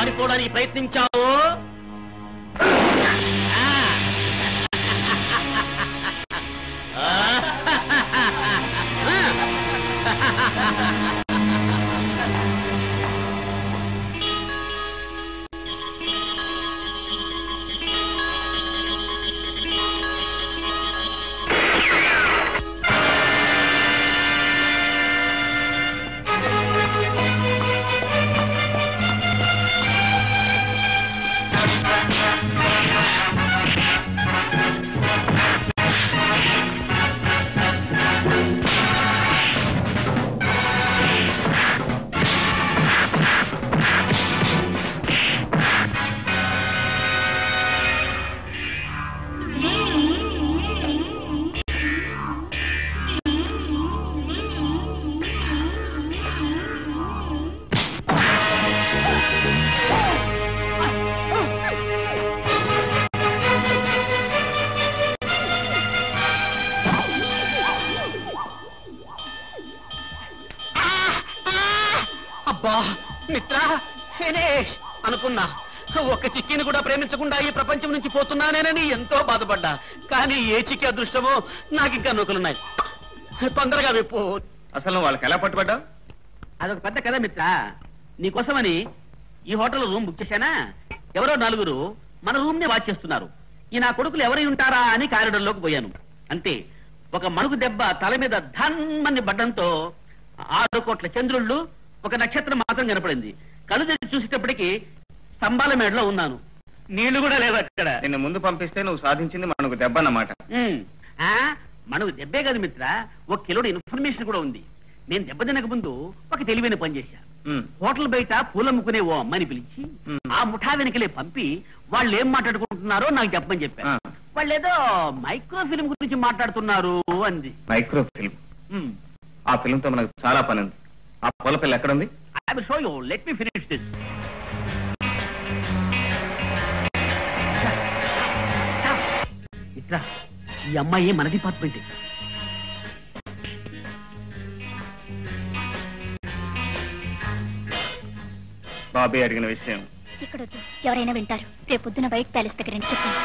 అనుకోవడానికి ప్రయత్నించావు. ప్రపంచం నుంచి పోతున్నానేనని ఎంతో బాధపడ్డా, కానీ ఏ చిక్కి అదృష్టమో నాకు ఇంకా నూకలున్నాయి. తొందరగా విప్పు. అసలు వాళ్ళకి ఎలా పట్టుబడ్డా? అదొక పెద్ద కదా మిత్ర. నీకోసమని ఈ హోటల్ రూమ్ బుక్ చేశానా. ఎవరో నలుగురు మన రూమ్ ని వాచ్ చేస్తున్నారు. ఈ నా కొడుకులు ఎవరై ఉంటారా అని కారిడార్ లోకి పోయాను. అంతే, ఒక మణుగు దెబ్బ తల మీద ధన్మని పడ్డంతో 6 కోట్ల చంద్రుళ్ళు, ఒక నక్షత్రం మాత్రం కనపడింది. కళ్ళు తెచ్చి చూసేటప్పటికి స్తంభాల మేడలో ఉన్నాను. నీళ్లు కూడా లేవు అక్కడ. నిన్ను ముందు పంపిస్తే నువ్వు సాధించింది మనకు దెబ్బ అన్నమాట. మనకు దెబ్బే కాదు మిత్ర, 1 కిలోడు ఇన్ఫర్మేషన్ కూడా ఉంది. నేను దెబ్బ తినక ముందు ఒక తెలివైన పని చేశా. హోటల్ బయట పూలమ్ముకునే ఓ అమ్మని పిలిచి ఆ ముఠా వెనకలే పంపి వాళ్ళు ఏం మాట్లాడుకుంటున్నారో నాకు చెప్పమని చెప్పాను. వాళ్ళు ఏదో మైక్రో ఫిల్మ్ గురించి మాట్లాడుతున్నారు అంది. Micro film? ఆ ఫిల్మ్ తో మనకు చాలా పని ఉంది. ఆ పూల పిల్ల ఎక్కడ ఉంది? I will show you, let me finish this. ఈ అమ్మాయి మన డిపార్ట్మెంట్. బాబే అడిగిన విషయం ఇక్కడ ఎవరైనా వింటారు. రేపు పొద్దున బయట ప్యాలెస్ దగ్గర చెప్పాను.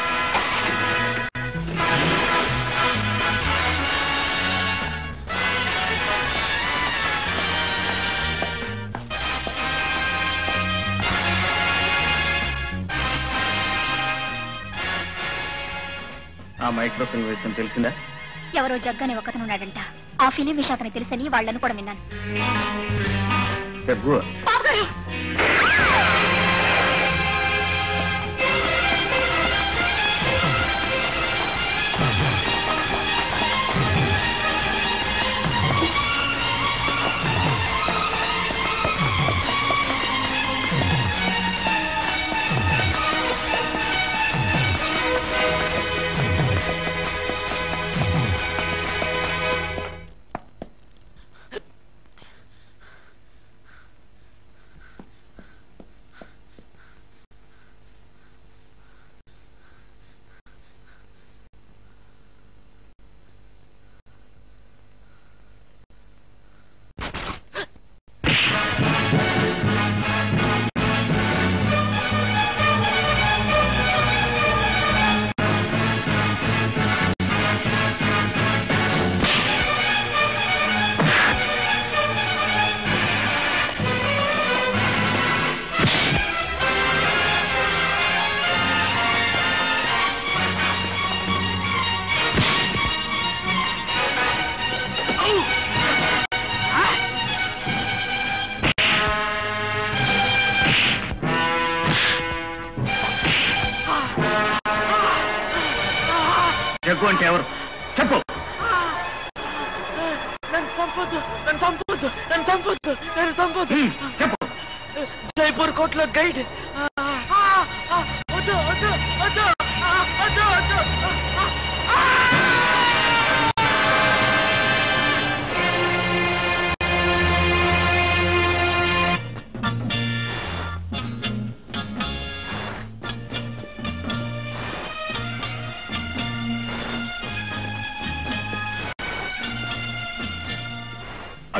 ఆ మైక్రో ఫిల్మ్ విషయం తెలిసిందా? ఎవరో జగ్గనే ఒకతనున్నాడంట. ఆ ఫిలిం విషయం అతను తెలుసని వాళ్ళను కూడా విన్నాను.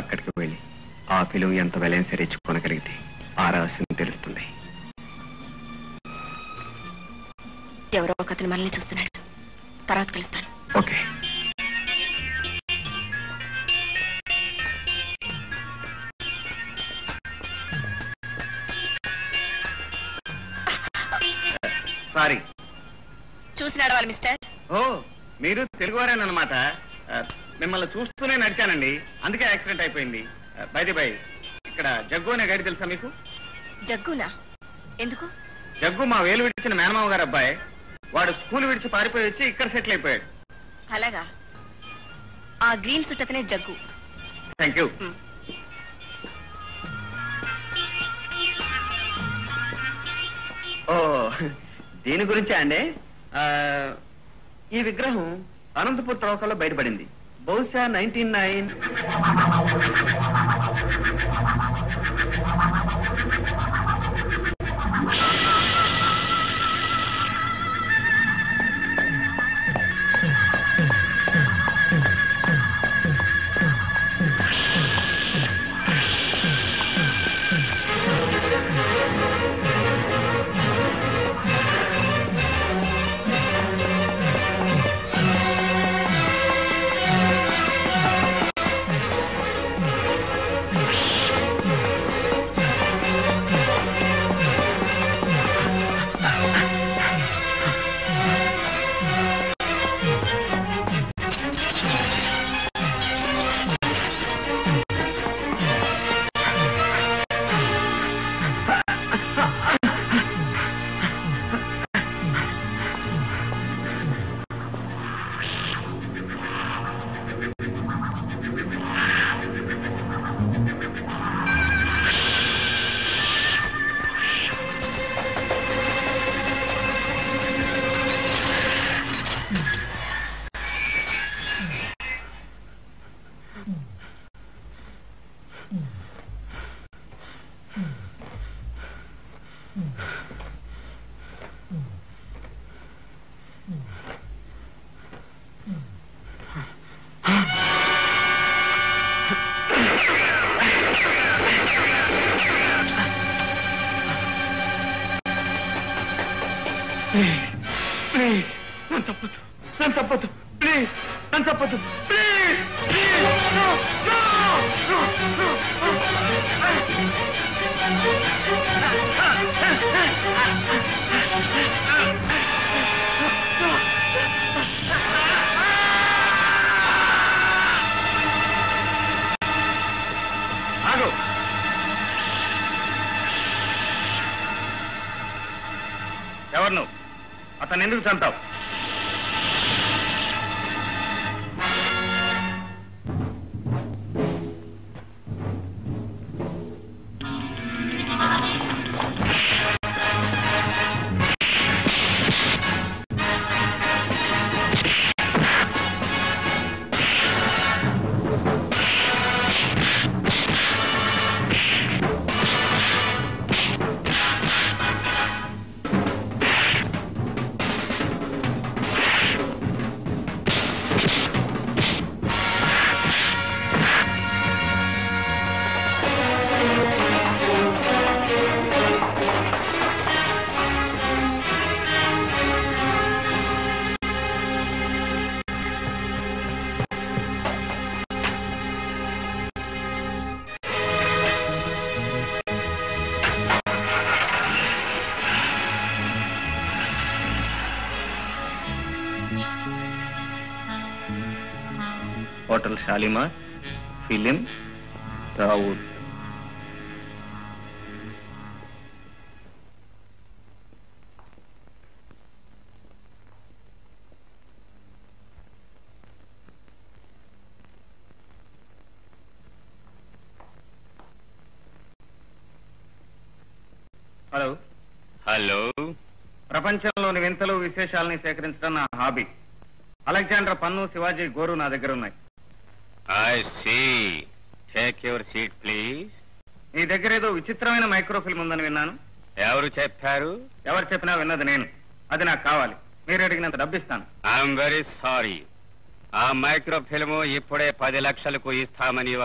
అక్కడికి వెళ్ళి ఆపిలు ఎంత వెలైన సరే ఇచ్చుకోనగలిగితే ఆ రహస్యం తెలుస్తుంది. ఎవరో ఒక అతను మనల్ని చూస్తున్నాడు. తర్వాత కలుస్తాను. ఓకే. సారీ చూసినాడు వాళ్ళు మిస్టర్. ఓ మీరు తెలుగువారేనమాట. మిమ్మల్ని చూస్తూనే నడిచానండి, అందుకే యాక్సిడెంట్ అయిపోయింది. బైది బై, ఇక్కడ జగ్గు అనే గైడ్ తెలుసా మీకు? జగ్గునా? ఎందుకు? జగ్గు మా వేలు విడిచిన మేనమావ గారు అబ్బాయి. వాడు స్కూల్ విడిచి పారిపోయి వచ్చి ఇక్కడ సెటిల్ అయిపోయాడు. అలాగా? ఆ గ్రీన్ సుట్ అతనే జగ్గు. Thank you. ఓ దీని గురించే అండి. ఈ విగ్రహం అనంతపూర్ తవ్వకాల్లో బయటపడింది. బహుశా 1909. होटल शालीमार फिल्म राउत हेलो हेलो प्रपंच विंतलू विशेषालनी सेकरिंचडं ना हाबी अलेक्जेंडर पन्नु शिवाजी गोरू ना दग्गर उन्नायि I see. Take your seat, please. నీ దగ్గర ఏదో విచిత్రమైన మైక్రోఫిల్మ్ ఉందని విన్నాను. ఎవరు చెప్పారు? ఎవరు చెప్పినా విన్నది నేను. అది నాకు కావాలి. మీరు అడిగినంత డబ్బు ఇస్తాను. I am very sorry. ఆ మైక్రోఫిల్మ్ ఇప్పుడే 10 లక్షలకు ఇస్తామని